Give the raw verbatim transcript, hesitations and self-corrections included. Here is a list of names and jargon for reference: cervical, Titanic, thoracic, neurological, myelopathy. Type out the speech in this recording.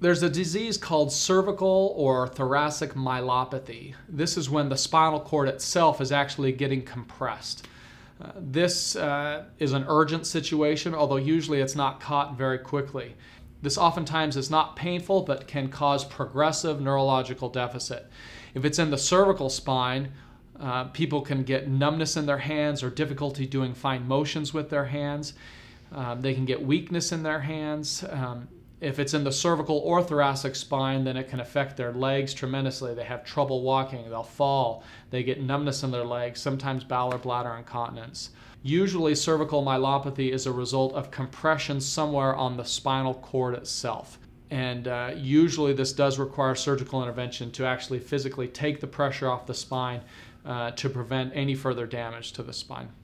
There's a disease called cervical or thoracic myelopathy. This is when the spinal cord itself is actually getting compressed. Uh, this uh, is an urgent situation, although usually it's not caught very quickly. This oftentimes is not painful, but can cause progressive neurological deficit. If it's in the cervical spine, uh, people can get numbness in their hands or difficulty doing fine motions with their hands. Um, they can get weakness in their hands. Um, If it's in the cervical or thoracic spine, then it can affect their legs tremendously. They have trouble walking, they'll fall, they get numbness in their legs, sometimes bowel or bladder incontinence. Usually cervical myelopathy is a result of compression somewhere on the spinal cord itself. And uh, usually this does require surgical intervention to actually physically take the pressure off the spine uh, to prevent any further damage to the spine.